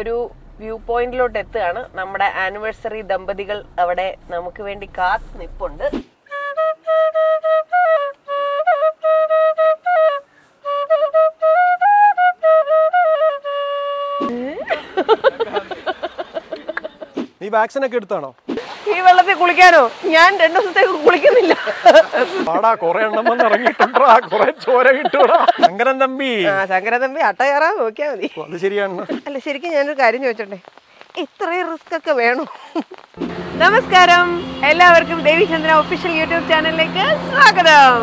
Oru view point lo tettana. Nammada anniversary dambadigal avade namukku vendi kaath nippundu. Ni vaccine ഒക്കെ എടുത്താണോ? ഈ വെള്ളത്തിൽ കുളിക്കാനോ? ഞാൻ രണ്ട് ദിവസത്തേക്ക് കുളിക്കുന്നില്ല. ആടാ കുറേ എണ്ണം വന്ന് ഇറങ്ങിട്ടുണ്ടടാ, കുറേ ചോര കിട്ടുടാ. ശങ്കരൻ തമ്പി അട്ടയാറാ നോക്കിയാ മതി. അത് ശരിയാണ്. അല്ല ശരിക്കും ഞാൻ ഒരു കാര്യം ചോദിച്ചോട്ടെ. ഇത്രയും റിസ്ക് ഒക്കെ വേണോ? നമസ്കാരം. എല്ലാവർക്കും ദേവിചന്ദ്ര ഒഫീഷ്യൽ യൂട്യൂബ് ചാനലിലേക്ക് സ്വാഗതം.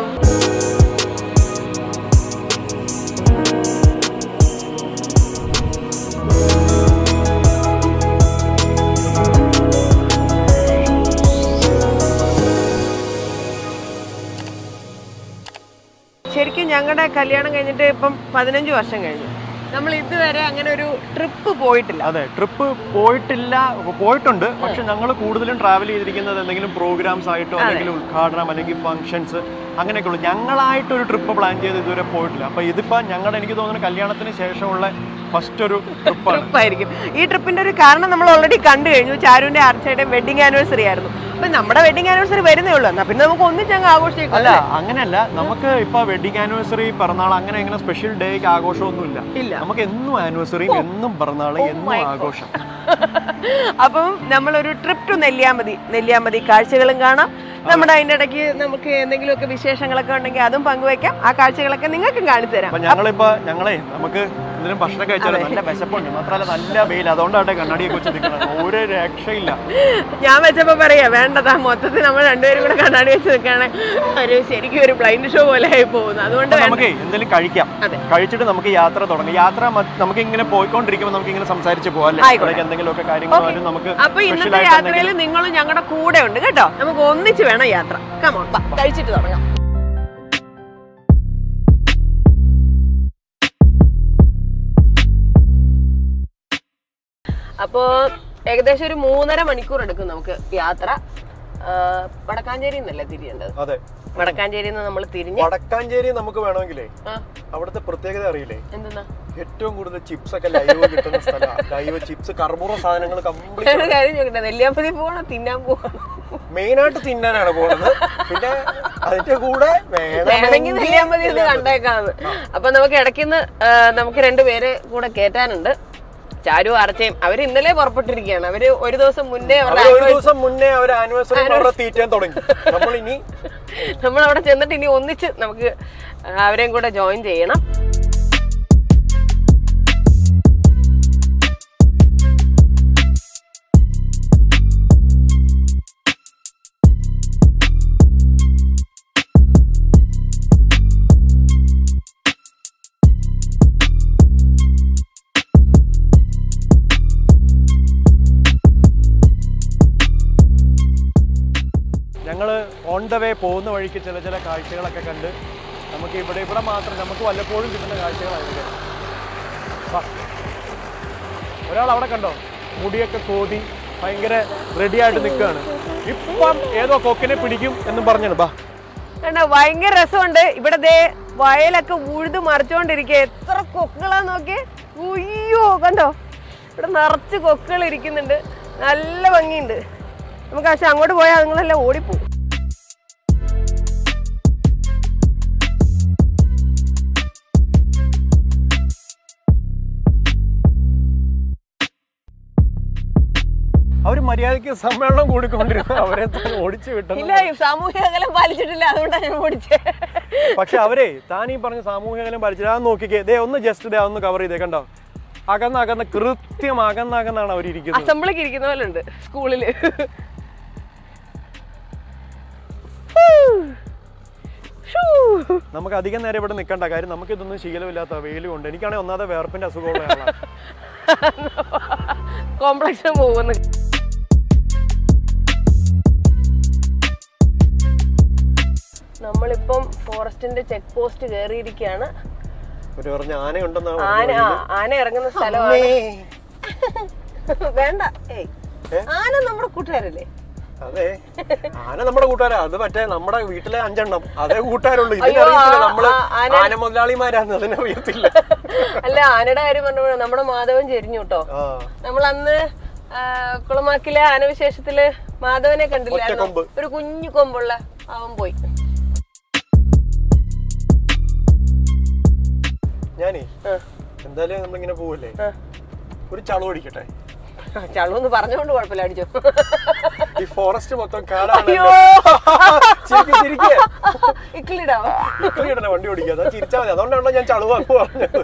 ശരിക്കും ഞങ്ങളുടെ കല്യാണം കഴിഞ്ഞിട്ട് ഇപ്പം 15 വർഷം കഴിഞ്ഞു. നമ്മൾ ഇതുവരെ അങ്ങനെ ഒരു ട്രിപ്പ് പോയിട്ടില്ല. അതെ, ട്രിപ്പ് പോയിട്ടുണ്ട്. പക്ഷെ ഞങ്ങൾ കൂടുതലും ട്രാവൽ ചെയ്തിരിക്കുന്നത് എന്തെങ്കിലും പ്രോഗ്രാംസ് ആയിട്ടോ അല്ലെങ്കിൽ ഉദ്ഘാടനം അല്ലെങ്കിൽ ഫംഗ്ഷൻസ് അങ്ങനെയൊക്കെയുള്ളൂ. ഞങ്ങളായിട്ടൊരു ട്രിപ്പ് പ്ലാൻ ചെയ്ത് ഇതുവരെ പോയിട്ടില്ല. അപ്പൊ ഇതിപ്പോ ഞങ്ങളുടെ, എനിക്ക് തോന്നുന്നു, കല്യാണത്തിന് ശേഷമുള്ള ഫസ്റ്റ് ഒരു ട്രിപ്പായിരിക്കും. ഈ ട്രിപ്പിന്റെ ഒരു കാരണം നമ്മൾ ഓൾറെഡി കണ്ടു കഴിഞ്ഞു. ചാരുവിന്റെ ആർച്ചയുടെയും വെഡിങ് ആനിവേഴ്സറി ആയിരുന്നു. അപ്പൊ നമ്മുടെ വെഡിങ് ആനിവേഴ്സറി വരുന്നേ ഉള്ളൂ. എന്നാ പിന്നെ നമുക്ക് ഒന്നിച്ചങ്ങ് ആഘോഷിക്കാം. അല്ല അങ്ങനെയല്ല, നമുക്ക് ഇപ്പൊ വെഡിങ് ആനിവേഴ്സറി, പിറന്നാൾ അങ്ങനെ അങ്ങനെ സ്പെഷ്യൽ ഡേക്ക് ആഘോഷമൊന്നുമില്ല. നമുക്ക് എന്നും ആനിവേഴ്സറി, എന്നും പിറന്നാൾ, എന്നും ആഘോഷം. അപ്പം നമ്മളൊരു ട്രിപ്പ് ടു നെല്ലിയാമ്പതി കാഴ്ചകളും കാണാം. നമ്മുടെ അതിന്റെ ഇടയ്ക്ക് നമുക്ക് എന്തെങ്കിലുമൊക്കെ വിശേഷങ്ങളൊക്കെ ഉണ്ടെങ്കിൽ അതും പങ്കുവെക്കാം. ആ കാഴ്ചകളൊക്കെ നിങ്ങൾക്കും കാണിച്ചു തരാം. ഞങ്ങളെ നമുക്ക് എന്തെങ്കിലും ഭക്ഷണം കഴിച്ചാലും നല്ല വിശപ്പുണ്ട്. മാത്രമല്ല നല്ല വെയിൽ, അതുകൊണ്ടാട്ടെ കണ്ണാടിയെ കുറിച്ച് നിൽക്കണം. ഒരു രക്ഷയില്ല. ഞാൻ വെച്ചപ്പോ പറയാ വേണ്ടതാ, മൊത്തത്തിൽ നമ്മൾ രണ്ടുപേരും കൂടെ കണ്ണാടി വെച്ച് നിൽക്കണേ. ഒരു ശരിക്കും ഒരു ബ്ലൈൻഡ് ഷോ പോലെ ആയി പോകുന്നു. അതുകൊണ്ട് നമുക്ക് എന്തെങ്കിലും കഴിക്കാം. കഴിച്ചിട്ട് നമുക്ക് യാത്ര തുടങ്ങാം. യാത്ര നമുക്ക് ഇങ്ങനെ പോയിക്കൊണ്ടിരിക്കുമ്പോൾ നമുക്ക് ഇങ്ങനെ സംസാരിച്ച് പോകാം. എന്തെങ്കിലുമൊക്കെ കാര്യങ്ങൾ നമുക്ക്. അപ്പൊ ഇന്നത്തെ യാത്രയിൽ നിങ്ങളും ഞങ്ങളുടെ കൂടെ ഉണ്ട് കേട്ടോ. നമുക്ക് ഒന്നിച്ച് വേണം യാത്ര. കമോൺ, കഴിച്ചിട്ട് തുടങ്ങാം. അപ്പോ ഏകദേശം ഒരു 3.5 മണിക്കൂർ എടുക്കും നമുക്ക് യാത്ര. വടക്കാഞ്ചേരി എന്നല്ലേ തിരിയേണ്ടത്? അതെ, വടക്കാഞ്ചേരി നമ്മൾ തിരിഞ്ഞു. വടക്കാഞ്ചേരി നമുക്ക് വേണമെങ്കിലേ അവിടുത്തെ പ്രത്യേകത അറിയില്ലേ? എന്താ? ഏറ്റവും കൂടുതൽ ചിപ്സ് ഒക്കെ ലൈവ് കിട്ടുന്ന സ്ഥലമാണ്. ലൈവ് ചിപ്സ്, കർമ്മൂറ സാധനങ്ങൾ കംപ്ലീറ്റ്. കാര്യം ചോദിക്കട്ടെ, നെല്ലിയാമ്പതി പോകണം, തിന്നാൻ പോകണം, മെയിനായിട്ട് തിന്നാനാണ് പോകുന്നത്. പിന്നെ അതിന്റെ കൂടെ വേണമെങ്കിൽ നെല്ലിയാമ്പതി കണ്ടേക്കാണ്. അപ്പൊ നമുക്ക് ഇടയ്ക്കുന്ന് നമുക്ക് 2 പേരെ കൂടെ കേറ്റാനുണ്ട്. ചാരു അർച്ചയും അവര് ഇന്നലെ പുറപ്പെട്ടിരിക്കുകയാണ്. അവര് ഒരു ദിവസം മുന്നേ തുടങ്ങി. നമ്മൾ അവിടെ ചെന്നിട്ട് ഇനി ഒന്നിച്ച് നമുക്ക് അവരെയും കൂടെ ജോയിൻ ചെയ്യണം. വേ പോകുന്ന വഴിക്ക് ചില ചില കാഴ്ചകളൊക്കെ കണ്ട് നമുക്ക് ഇവിടെ മാത്രം നമുക്ക് വല്ലപ്പോഴും കിട്ടുന്ന കാഴ്ചകളായിരിക്കും. ഒരാൾ അവിടെ കണ്ടോ മുടിയൊക്കെ കോതി ഭയങ്കര റെഡിയായിട്ട് നിൽക്കുകയാണ്. ഇപ്പം ഏതോ കൊക്കിനെ പിടിക്കും എന്ന് പറഞ്ഞാണ്. ബാ കണ്ടോ, ഭയങ്കര രസമുണ്ട്. ഇവിടെ വയലൊക്കെ ഉഴുത് മറിച്ചോണ്ടിരിക്കുക. എത്ര കൊക്കുകളാ നോക്കിയേ. ഉയ്യോ കണ്ടോ, ഇവിടെ നിറച്ച് കൊക്കുകൾ ഇരിക്കുന്നുണ്ട്. നല്ല ഭംഗിയുണ്ട് നമുക്ക്. പക്ഷെ അങ്ങോട്ട് പോയാൽ നിങ്ങളെല്ലാം ഓടിപ്പോകും. അവര് മര്യാദക്ക് സമ്മേളനം കൂടിക്കൊണ്ടിരുന്നു. അവരെ ഓടിച്ചു വിട്ടില്ല. സാമൂഹിക അകലം പാലിച്ചിട്ടില്ല, അതുകൊണ്ടാണ് ഓടിച്ചേ. പക്ഷെ അവരെ താൻ ഈ പറഞ്ഞ സാമൂഹിക അകലം പാലിച്ചിട്ട് അത് നോക്കിക്കേ. ദേ ഒന്ന് ജസ്റ്റ് ദേ ഒന്ന് കവർ ചെയ്തേ. കണ്ടോ, അകന്നകന്ന് കൃത്യം അകന്നകന്നാണ് അവരിയ്ക്കുന്നത്. അസംബ്ലിക്ക് ഇരിക്കുന്ന പോലെ ഉണ്ട് സ്കൂളില്. നമുക്ക് അധികം നേരം ഇവിടെ നിൽക്കണ്ട. കാര്യം നമുക്ക് ഇതൊന്നും ശീലമില്ലാത്ത വെയിലും ഉണ്ട്. എനിക്കാണെങ്കിൽ ഒന്നാമത്തെ വേർപ്പിന്റെ അസുഖമുള്ള കോംപ്ലക്സ് പോകുന്നു. നമ്മളിപ്പം ഫോറസ്റ്റിന്റെ ചെക്ക് പോസ്റ്റ് കയറിയിരിക്കുകയാണ്. ആന ഇറങ്ങുന്ന സ്ഥലമാണ്. വേണ്ട, ആന നമ്മുടെ കൂട്ടുകാരല്ലേ? അതെ, ആന നമ്മുടെ കൂട്ടുകാരാ. അത് മറ്റേ നമ്മുടെ വീട്ടിലെ 5 അതേ കൂട്ടുകാരുള്ളൂ. ഇതിനറിയത്തില്ല, നമ്മള് ആന മുതലാളിമാരാന്ന് അതിനറിയത്തില്ല. അല്ല ആനയുടെ കാര്യം പറഞ്ഞപ്പോഴും നമ്മുടെ മാധവൻ ചെരിഞ്ഞു കേട്ടോ. നമ്മളന്ന് കുളമാക്കിലെ ആനവിശേഷത്തില് മാധവനെ കണ്ടില്ലായിരുന്നു, ഒരു കുഞ്ഞു കൊമ്പുള്ള അവൻ പോയി. ഞാനേ എന്തായാലും നമ്മളിങ്ങനെ പോവല്ലേ, ഒരു ചളു അടിക്കട്ടെ. ചളുന്ന് പറഞ്ഞോണ്ട് കുഴപ്പമില്ല, അടിച്ചോ. ഈ ഫോറസ്റ്റ് മൊത്തം ഇക്കിളിടാ വണ്ടി ഓടിക്കാതെ ചിരിച്ചാൽ മതി. അതുകൊണ്ടാണല്ലോ ഞാൻ ചളുവാന്ന് പറഞ്ഞത്.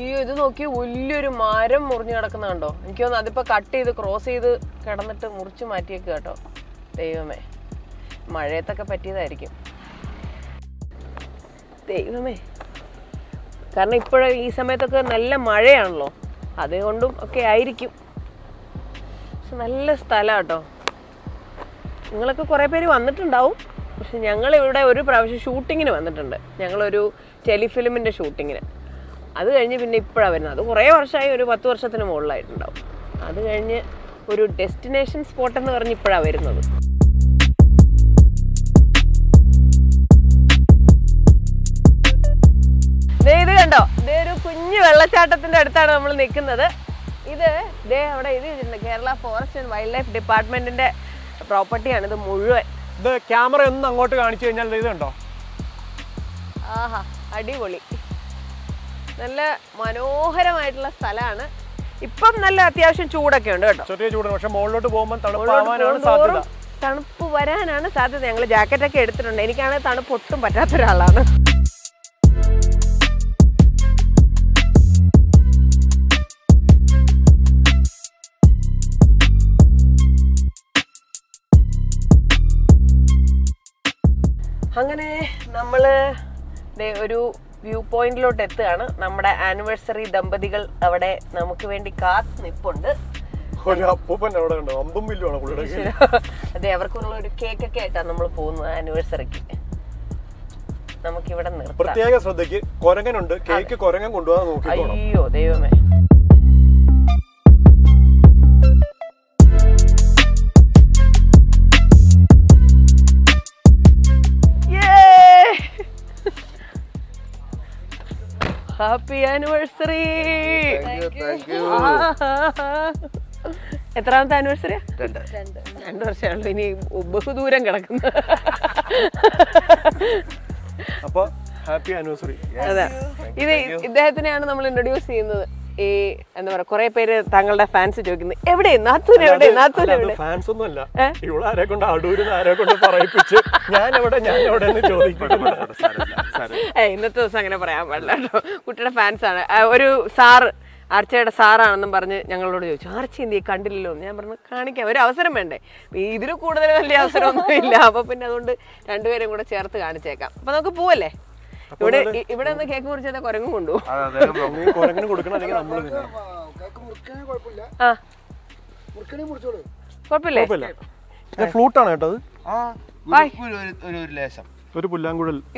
അയ്യോ, ഇത് നോക്കിയ വലിയൊരു മരം മുറിഞ്ഞു കിടക്കുന്നുണ്ടോ? എനിക്ക് തോന്നുന്നു അതിപ്പോ കട്ട് ചെയ്ത് ക്രോസ് ചെയ്ത് കിടന്നിട്ട് മുറിച്ച് മാറ്റിയേക്ക് കേട്ടോ. ദൈവമേ, മഴയത്തൊക്കെ പറ്റിയതായിരിക്കും ദൈവമേ. കാരണം ഇപ്പോഴേ ഈ സമയത്തൊക്കെ നല്ല മഴയാണല്ലോ, അതുകൊണ്ടും ഒക്കെ ആയിരിക്കും. പക്ഷെ നല്ല സ്ഥലമാണ് കേട്ടോ. നിങ്ങളൊക്കെ കുറേ പേര് വന്നിട്ടുണ്ടാവും, പക്ഷെ ഞങ്ങളിവിടെ ഒരു പ്രാവശ്യം ഷൂട്ടിങ്ങിന് വന്നിട്ടുണ്ട്. ഞങ്ങളൊരു ടെലിഫിലിമിൻ്റെ ഷൂട്ടിങ്ങിന്. അത് കഴിഞ്ഞ് പിന്നെ ഇപ്പോഴാണ് വരുന്നത്. അത് കുറേ വർഷമായി, ഒരു 10 വർഷത്തിന് മുകളിലായിട്ടുണ്ടാവും. അത് കഴിഞ്ഞ് ഒരു ഡെസ്റ്റിനേഷൻ സ്പോട്ടെന്ന് പറഞ്ഞ് ഇപ്പോഴാണ് വരുന്നത്. ഇത് കണ്ടോ, ഇതേ ഒരു കുഞ്ഞു വെള്ളച്ചാട്ടത്തിൻ്റെ അടുത്താണ് നമ്മൾ നിൽക്കുന്നത്. ഇത് ഇതേ അവിടെ എഴുതിയിട്ടുണ്ട്, Kerala forest and wildlife ഡിപ്പാർട്ട്മെൻറ്റിൻ്റെ പ്രോപ്പർട്ടിയാണ് ഇത് മുഴുവൻ. ഇത് ക്യാമറ ഒന്ന് അങ്ങോട്ട് കാണിച്ചു കഴിഞ്ഞാൽ ഇത് കണ്ടോ. ആഹാ, അടിപൊളി, നല്ല മനോഹരമായിട്ടുള്ള സ്ഥലമാണ്. ഇപ്പം നല്ല അത്യാവശ്യം ചൂടൊക്കെ ഉണ്ട് കേട്ടോ, ചെറിയ ചൂട്. പക്ഷേ മുകളിലോട്ട് പോകുമ്പോൾ തണുപ്പ് വരാനാണ് സാധ്യത. ഞങ്ങൾ ജാക്കറ്റൊക്കെ എടുത്തിട്ടുണ്ട്. എനിക്കാണെങ്കിൽ തണുപ്പ് ഒട്ടും പറ്റാത്ത ഒരാളാണ്. അങ്ങനെ നമ്മൾ ഒരു വ്യൂ പോയിന്റിലോട്ട് എത്തുകയാണ്. നമ്മുടെ ആനിവേഴ്സറി ദമ്പതികൾ അവിടെ നമുക്ക് വേണ്ടി കാത്ത് നിൽപ്പുണ്ട്. അതെ, അവർക്കുള്ള ഒരു കേക്കൊക്കെ ആയിട്ടാണ് നമ്മൾ പോകുന്നത് ആനിവേഴ്സറിക്ക്. നമുക്കിവിടെ പ്രത്യേക ശ്രദ്ധയ്ക്ക് കൊരങ്ങനുണ്ട്, കേക്ക് കൊരങ്ങൻ കൊണ്ടുപോകാൻ നോക്കിക്കോണം. അയ്യോ ദൈവമേ. Happy anniversary. എത്രാമത്തെ ആനിവേഴ്സറിയാ? 2 വർഷമാണല്ലോ, ഇനി ബഹുദൂരം കിടക്കുന്ന. അപ്പൊ ഹാപ്പി ആനിവേഴ്സറി. അതെ, ഇത് ഇദ്ദേഹത്തിനെയാണ് നമ്മൾ ഇൻട്രൊഡ്യൂസ് ചെയ്യുന്നത്. ഈ എന്താ പറയാ, കുറെ പേര് തങ്ങളുടെ ഫാൻസ് ചോദിക്കുന്നത് എവിടെ നാത്തൂൻ എവിടെ നാത്തൂൻ എവിടെ. ഫാൻസ് ഒന്നുമല്ല, ഇവളാരെ കൊണ്ട് അടൂരിന്ന് ആരെ കൊണ്ട് പറയിപ്പിച്ച് ഞാൻ എവിടെ എന്ന് ചോദിക്കുന്നത്. ഇന്നത്തെ ദിവസം അങ്ങനെ പറയാൻ പാടില്ല കേട്ടോ. കുട്ടിയുടെ ഫാൻസാണ്. ഒരു സാറ്, ആർച്ചയുടെ സാറാണെന്നും പറഞ്ഞ് ഞങ്ങളോട് ചോദിച്ചു, ആർച്ച എന്ത് കണ്ടില്ലല്ലോ എന്ന്. ഞാൻ പറഞ്ഞു കാണിക്കാം, ഒരു അവസരം വേണ്ടേ, ഇതിൽ കൂടുതൽ വലിയ അവസരമൊന്നും ഇല്ല. അപ്പൊ പിന്നെ അതുകൊണ്ട് രണ്ടുപേരും കൂടെ ചേർത്ത് കാണിച്ചേക്കാം. അപ്പൊ നമുക്ക് പോവല്ലേ? ഇവിടെ ഒന്ന് കേക്ക് മുറിച്ചാൽ കൊരങ്ങും കൊണ്ടുപോകും.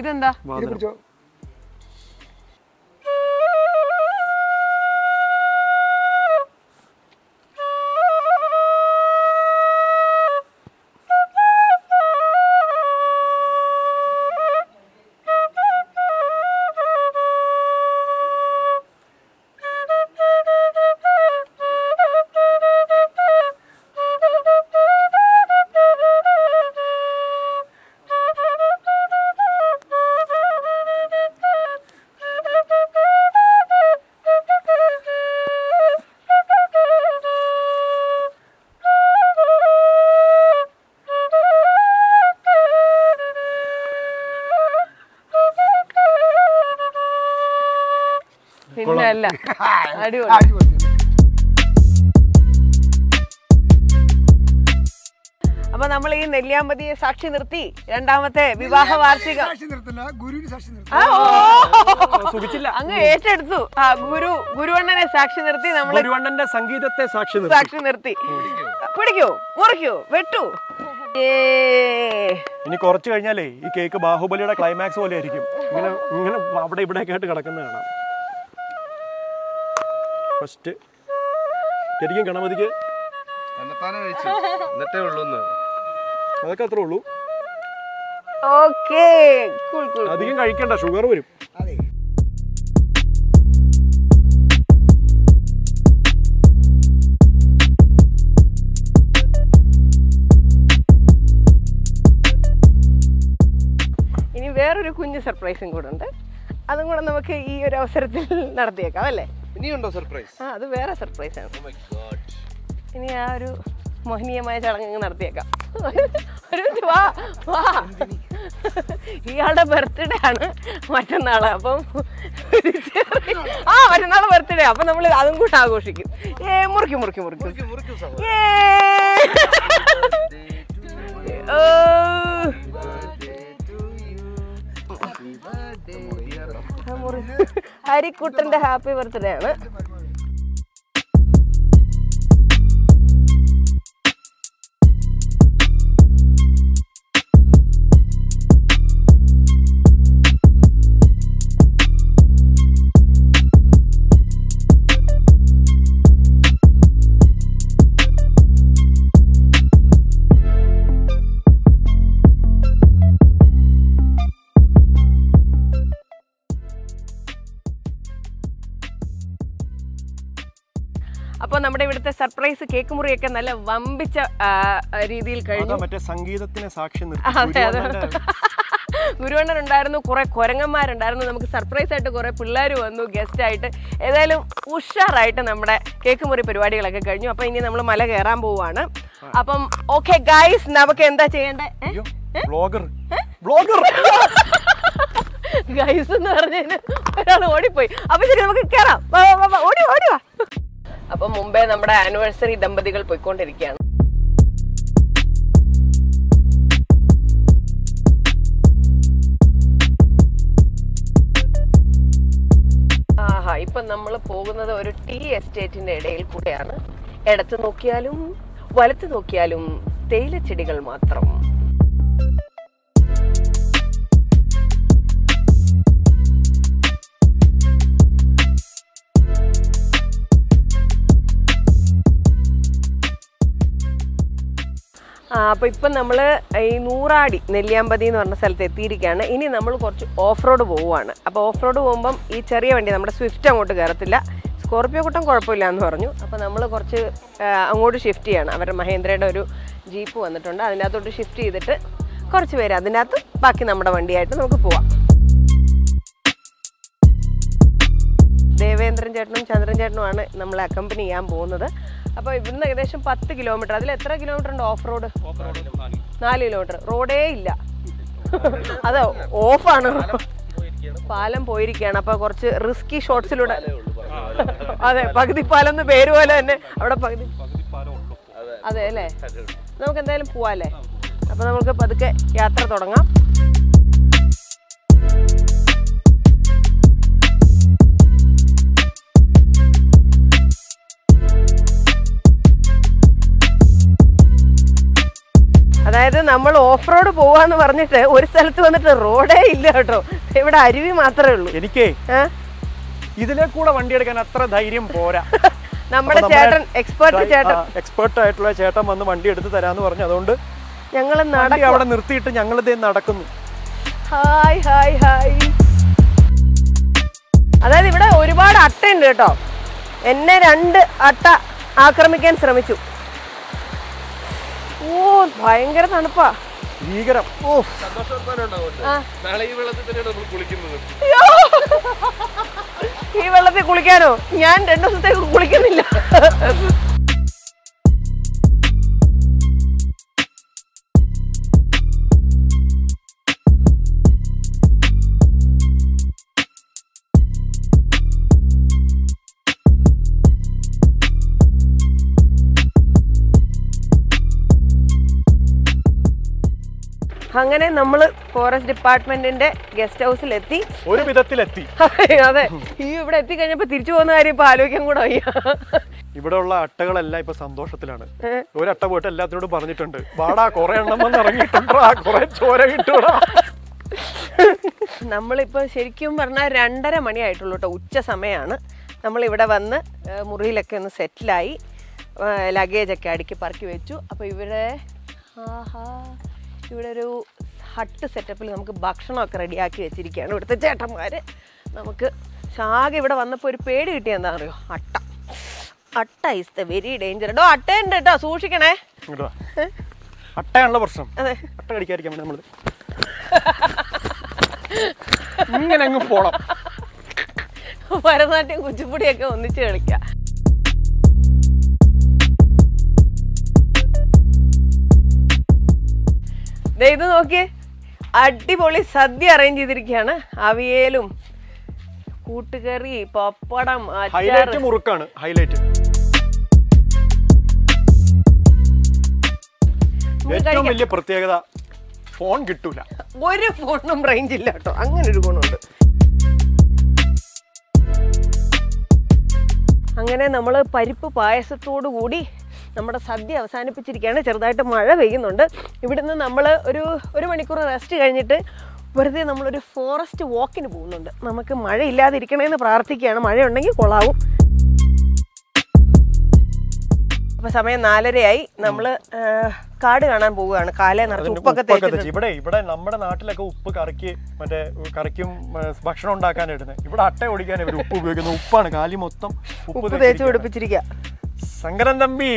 ഇതെന്താ? അല്ല, അടിപൊളി. അപ്പൊ നമ്മൾ ഈ നെല്ലിയാമ്പതിയെ സാക്ഷി നിർത്തി രണ്ടാമത്തെ വിവാഹ വാർഷികം അങ്ങ് ഏറ്റെടുത്തു. ആ, ഗുരുവണ്ണനെ സാക്ഷി നിർത്തി, നമ്മൾ ഗുരുവണ്ണന്റെ സംഗീതത്തെ സാക്ഷി നിർത്തി. പിടിക്കൂ, മുറിക്കൂ, വെട്ടൂ. ഇനി കുറച്ചു കഴിഞ്ഞാലേ ഈ കേക്ക് ബാഹുബലിയുടെ ക്ലൈമാക്സ് പോലെ ആയിരിക്കും. ഇങ്ങനെ ഇങ്ങനെ അവിടെ ഇവിടെ ഒക്കെ ആയിട്ട് കിടക്കുന്ന കാണാം. ഫസ്റ്റ് ശരിക്കും ഗണപതിക്ക് അതൊക്കെ അത്രേ ഉള്ളൂ. Okay, cool, cool. That's why I can't sugar. Surprise in Gordon. I don't want to make you a certain Nardeca. You know, surprise. Ah, the Vera surprise. Oh my god. In Yaru Mohini, my darling Nardeca. He had a birthday, what an album. Ah, what another birthday. I'm going to go to Agoshiki. Yay, Murky. Yay! Oh. Harry couldn't happy birthday. Upon the Madame surprise, cake Murek and a Wambicha Ridil Kermata Sangi the Tinasaction. Guruan and Darno Kora Korangamar and Darno surprise at the Kora Pularu and no guest item. Edel Usha right and Amada cake Muripadi like a Kernu upon in the Malaga Ramboana. Upon okay, guys, Nabakenda chain. Blogger. Guys, I don't know what you pay. I wish you could get up. What do you? Now, we will go to the anniversary of Mumbai. Now, we will go to a tea estate. We will go to the Now, we are in Nuradi, Neliambadi, and Saltetirigana. This is an off road. Off road is a swift. Scorpio is a shift. We have a Jeep and a shift. We have a shift. So, if you have 10 kilometers, you can go off-road. Road is not there. That's off. Palam is a risky shot. That's right. Palam is a risky shot. That's right. Let's go. നമ്മൾ off road പോവാന്ന് പറഞ്ഞിട്ട് ഒരു സ്ഥലത്ത് വന്നിട്ട് റോഡേ ഇല്ല കേട്ടോ ഇവിടെ അരുവി മാത്രമേ ഉള്ളൂ എനിക്ക് ഇതിലേ കൂടെ വണ്ടി എടുക്കാൻ അത്ര ധൈര്യം പോരാ നമ്മുടെ ചേട്ടൻ എക്സ്പെർട്ട് ആയിട്ടുള്ള ചേട്ടൻ വന്ന് വണ്ടി എടുത്ത് തരാന്ന് പറഞ്ഞു അതുകൊണ്ട് ഞങ്ങൾ നടക്കി അവിടെ നിർത്തിയിട്ട് ഞങ്ങൾ ദേ നടക്കുന്നു ഹായ് ഹായ് ഹായ് അതായത് ഇവിടെ ഒരുപാട് അട്ട ഉണ്ട് കേട്ടോ എന്നെ രണ്ട് അട്ട ആക്രമിക്കാൻ ശ്രമിച്ചു Oh, Bhayangar Thanappa. Bhayangar. Oh. Santosham അങ്ങനെ നമ്മൾ ഫോറസ്റ്റ് ഡിപ്പാർട്ട്മെന്റിന്റെ ഗസ്റ്റ് ഹൗസിൽ എത്തി ഒരു വിധത്തിൽ എത്തി അതെ ഈ ഇവിടെ എത്തി കഴിഞ്ഞപ്പോൾ തിരിച്ചു പോകുന്ന കാര്യം ഇപ്പോൾ ആലോചിക്കാൻ കൂട വയ്യ ഇവിടെയുള്ള അട്ടകളെല്ലാം ഇപ്പോൾ സന്തോഷത്തിലാണ് ഒരു അട്ട പോയിട്ട് എല്ലാത്തിനോടും പറഞ്ഞിട്ടുണ്ട് വാടാ കുറേ എണ്ണം വന്ന് ഇറങ്ങിട്ടുണ്ടോ ആ കുറേ ചോര കിട്ടുവാ നമ്മൾ ഇപ്പോൾ ശരിക്കും പറഞ്ഞാൽ 2:30 മണി ആയിട്ടുള്ളൂ ട്ടോ ഉച്ച സമയമാണ് നമ്മൾ ഇവിടെ വന്ന് മുറിയിലൊക്കെ ഒന്ന് സെറ്റിൽ ആയി ലഗേജ് ഒക്കെ അടുക്കി പാർക്കി വെച്ചു അപ്പോൾ ഇവിടെ ആഹാ There is ഹട്ട് സെറ്റപ്പിൽ നമുക്ക് ഭക്ഷണമൊക്കെ റെഡിയാക്കി വെച്ചിരിക്കുകയാണ് ഇവിടുത്തെ ചേട്ടന്മാർ. നമുക്ക് ശാഖ ഇവിടെ വന്നപ്പോൾ ഒരു പേടി കിട്ടിയ എന്താണെന്ന് അറിയോ? അട്ട. അട്ട ഈസ് ദ വെരി ഡേഞ്ചർ. ഡോ അട്ടയുണ്ട് കേട്ടോ, സൂക്ഷിക്കണേ. അട്ടയാണല്ലോ പ്രശ്നം. അതെ, അട്ട കടിക്കാതിരിക്കാൻ വേണ്ടി നമ്മൾ ഇങ്ങനെ അങ്ങ് പോണം. ഭരതനാട്യം കുച്ചിപ്പുടിയൊക്കെ ഒന്നിച്ച് കളിക്കാം. ഇത് നോക്കിയേ, അടിപൊളി സദ്യ അറേഞ്ച് ചെയ്തിരിക്കുകയാണ്. അവിയലും കൂട്ടുകറി, പപ്പടം, അച്ചാറ്, മുറുക്കാണ് ഹൈലൈറ്റ്. ഏറ്റവും വലിയ പ്രത്യേകത ഫോൺ കിട്ടൂല, ഒരു ഫോണും റേഞ്ച് ഇല്ല കേട്ടോ, അങ്ങനെ ഒരു ഗുണമുണ്ട്. അങ്ങനെ നമ്മൾ പരിപ്പ് പായസത്തോടു കൂടി നമ്മുടെ സദ്യ അവസാനിപ്പിച്ചിരിക്കുകയാണ്. ചെറുതായിട്ട് മഴ പെയ്യുന്നുണ്ട്. ഇവിടുന്ന് നമ്മൾ ഒരു മണിക്കൂർ റെസ്റ്റ് കഴിഞ്ഞിട്ട് വെറുതെ നമ്മളൊരു ഫോറസ്റ്റ് വാക്കിന് പോകുന്നുണ്ട്. നമുക്ക് മഴയില്ലാതിരിക്കണമെന്ന് പ്രാർത്ഥിക്കുകയാണ്, മഴയുണ്ടെങ്കിൽ കൊള്ളാവും. അപ്പോൾ സമയം 4:30 ആയി. നമ്മൾ കാട് കാണാൻ പോവുകയാണ്. കാലേ നിറച്ച് ഉപ്പൊക്കെ തേച്ച്. ഇവിടെ ഇവിടെ നമ്മുടെ നാട്ടിലൊക്കെ ഉപ്പ് കറിക്ക് മറ്റേ കറിക്കും ഭക്ഷണം ഉണ്ടാക്കാനിടുന്നത്, ഇവിടെ അട്ട ഓടിക്കാൻ ഇവർ ഉപ്പ് ഉപയോഗിക്കുന്നത്. ഉപ്പാണ് കാലി മൊത്തം ഉപ്പ് തേച്ച് പിടിപ്പിച്ചിരിക്കുക. ശങ്കരൻ തമ്പി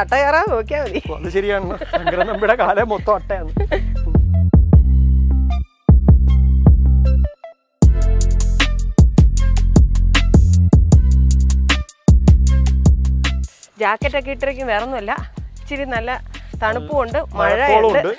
അട്ട കയറാൻ നോക്കിയാൽ മതി. അത് ശരിയാണ്, ശങ്കരൻ തമ്പിയുടെ കാലം മൊത്തം അട്ടയാണ്. ജാക്കറ്റൊക്കെ ഇട്ടിരിക്കും, വേറെ ഒന്നുമല്ല. ഇച്ചിരി നല്ല തണുപ്പുമുണ്ട്, മഴയുണ്ട്.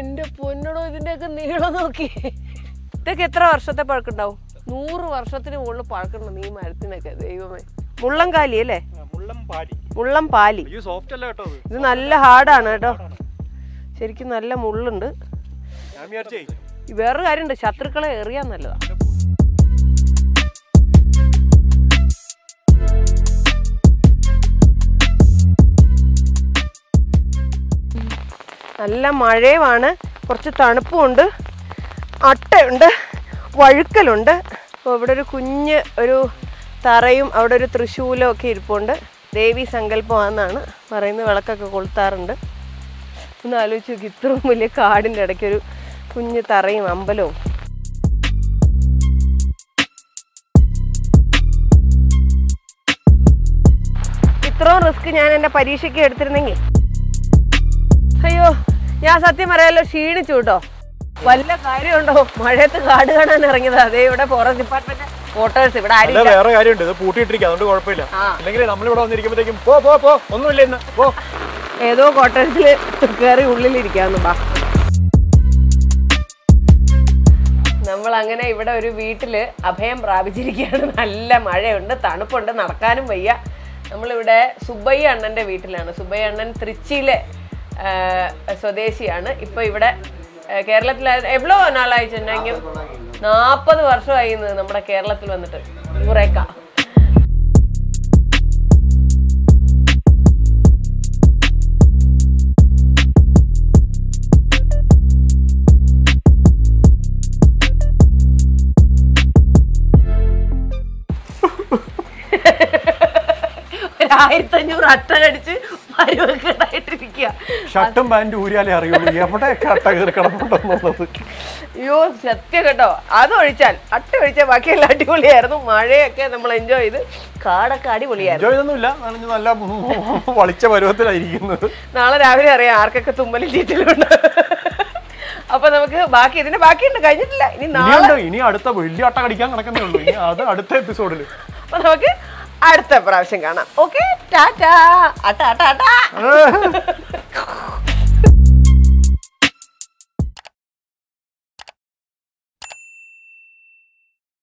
എന്റെ പൊന്നടോ, ഇതിന്റെയൊക്കെ നീളം നോക്കി. ഇതൊക്കെ എത്ര വർഷത്തെ പഴക്കുണ്ടാവും? 100 വർഷത്തിന് മുകളിൽ പഴക്കുണ്ടാവും ഈ മരത്തിനൊക്കെ. ദൈവമേ, മുള്ളംകാലി അല്ലേ? മുള്ളംപാലി. ഇത് നല്ല ഹാർഡാണ് കേട്ടോ, ശരിക്കും നല്ല മുള്ളുണ്ട്. വേറൊരു കാര്യമുണ്ട്, ശത്രുക്കളെ എറിയാൻ നല്ലതാ. നല്ല മഴയുമാണ്, കുറച്ച് തണുപ്പുമുണ്ട്, അട്ടയുണ്ട്, വഴുക്കലുണ്ട്. അപ്പോൾ ഇവിടെ ഒരു കുഞ്ഞ് ഒരു തറയും അവിടെ ഒരു തൃശ്ശൂലം ഒക്കെ ഇരിപ്പുണ്ട്. ദേവി സങ്കല്പമാണെന്നാണ് പറയുന്നത്, വിളക്കൊക്കെ കൊളുത്താറുണ്ട്. ഒന്ന് ആലോചിച്ച് നോക്കി, ഇത്രയും വലിയ കാടിൻ്റെ ഇടയ്ക്കൊരു കുഞ്ഞ് തറയും അമ്പലവും. ഇത്രയും റിസ്ക് ഞാൻ എൻ്റെ പരീക്ഷയ്ക്ക് എടുത്തിരുന്നെങ്കിൽ, അയ്യോ ഞാൻ സത്യം പറയാലോ ക്ഷീണിച്ചു കേട്ടോ. വല്ല കാര്യമുണ്ടോ മഴയത്ത് കാട് കാണാൻ ഇറങ്ങിയത്? അതെ, ഇവിടെ ഫോറസ്റ്റ് ഡിപ്പാർട്ട്മെന്റ് ഫോട്ടോസ് ഇവിടെ ആരും. വേറെ കാര്യമുണ്ട്, ഇത് പൂട്ടിയിട്ടിരിക്കുക, അതുകൊണ്ട് കുഴപ്പമില്ല. അല്ലെങ്കിൽ നമ്മളിവിടെ വന്നിരിക്കുമ്പോഴത്തേക്കും പോ പോ പോ ഒന്നുമില്ല, ഇന്ന് പോ ഏതോ കോട്ടേഴ്സിൽ കയറി ഉള്ളിലിരിക്കാന്ന്. നമ്മൾ അങ്ങനെ ഇവിടെ ഒരു വീട്ടില് അഭയം പ്രാപിച്ചിരിക്കുകയാണ്. നല്ല മഴയുണ്ട്, തണുപ്പുണ്ട്, നടക്കാനും വയ്യ. നമ്മളിവിടെ സുബയ്യ അണ്ണന്റെ വീട്ടിലാണ്. സുബയ്യ അണ്ണൻ തൃച്ചിയിലെ സ്വദേശിയാണ്. ഇപ്പൊ ഇവിടെ കേരളത്തിൽ എവ്വളോ നാളായിട്ടുണ്ടെങ്കിൽ 40 വർഷമായി നമ്മുടെ കേരളത്തിൽ വന്നിട്ട്. കുറേക്ക ഒരു 1500 അട്ടടിച്ച് ഷർട്ടും പാൻറ്റും ഊരിയാലേ അറിയുള്ളൂ എവിടെ അട്ട കയറി കിടപ്പുണ്ടെന്നുള്ളത്. അയ്യോ സത്യം കേട്ടോ, അതൊഴിച്ചാൽ അട്ട ഒഴിച്ചാൽ ബാക്കിയെല്ലാം അടിപൊളിയായിരുന്നു. മഴയൊക്കെ നമ്മൾ എൻജോയ് ചെയ്ത് കാടൊക്കെ അടിപൊളിയായിരുന്നു. നല്ല വളിച്ച പരുവത്തിലായിരിക്കുന്നത്. നാളെ രാവിലെ അറിയാം ആർക്കൊക്കെ തുമ്മലും ചീറ്റലുണ്ട്. അപ്പൊ നമുക്ക് ബാക്കി ഇതിന്റെ ബാക്കിയുണ്ട്, കഴിഞ്ഞിട്ടില്ല. ഇനി അടുത്ത വലിയ അട്ട കടിക്കാൻ നടക്കുന്നേ ഉള്ളൂ. അത് അടുത്ത എപ്പിസോഡിൽ അപ്പൊ നമുക്ക് അടുത്ത പ്രാവശ്യം കാണാം. ഓക്കെ, ടാറ്റാ. അട്ട അട്ട അട്ട.